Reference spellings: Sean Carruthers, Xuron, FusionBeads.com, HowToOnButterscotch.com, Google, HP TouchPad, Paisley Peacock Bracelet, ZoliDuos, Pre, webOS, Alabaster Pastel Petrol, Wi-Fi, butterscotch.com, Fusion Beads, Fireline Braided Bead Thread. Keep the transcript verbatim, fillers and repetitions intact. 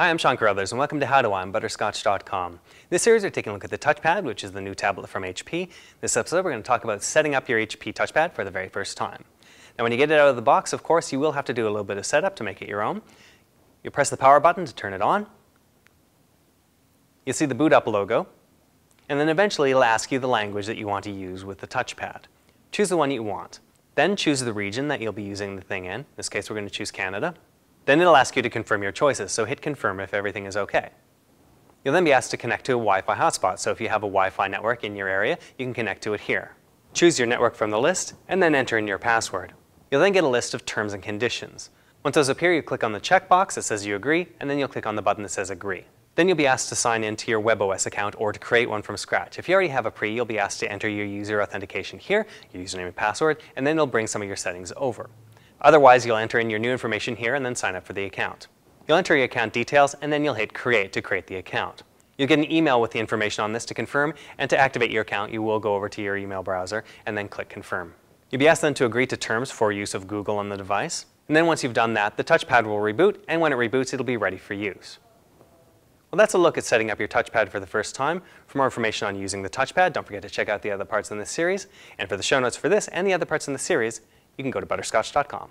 Hi, I'm Sean Carruthers, and welcome to How To On Butterscotch dot com. In this series, we're taking a look at the touchpad, which is the new tablet from H P. This episode, we're going to talk about setting up your H P touchpad for the very first time. Now, when you get it out of the box, of course, you will have to do a little bit of setup to make it your own. You press the power button to turn it on. You'll see the boot up logo, and then eventually it'll ask you the language that you want to use with the touchpad. Choose the one you want. Then choose the region that you'll be using the thing in. In this case, we're going to choose Canada. Then it'll ask you to confirm your choices, so hit confirm if everything is okay. You'll then be asked to connect to a Wi-Fi hotspot, so if you have a Wi-Fi network in your area, you can connect to it here. Choose your network from the list, and then enter in your password. You'll then get a list of terms and conditions. Once those appear, you click on the checkbox that says you agree, and then you'll click on the button that says agree. Then you'll be asked to sign in to your web O S account or to create one from scratch. If you already have a Pre, you'll be asked to enter your user authentication here, your username and password, and then it'll bring some of your settings over. Otherwise, you'll enter in your new information here and then sign up for the account. You'll enter your account details and then you'll hit Create to create the account. You'll get an email with the information on this to confirm, and to activate your account, you will go over to your email browser and then click Confirm. You'll be asked then to agree to terms for use of Google on the device, and then once you've done that, the touchpad will reboot, and when it reboots, it'll be ready for use. Well, that's a look at setting up your touchpad for the first time. For more information on using the touchpad, don't forget to check out the other parts in this series, and for the show notes for this and the other parts in the series, you can go to butterscotch dot com.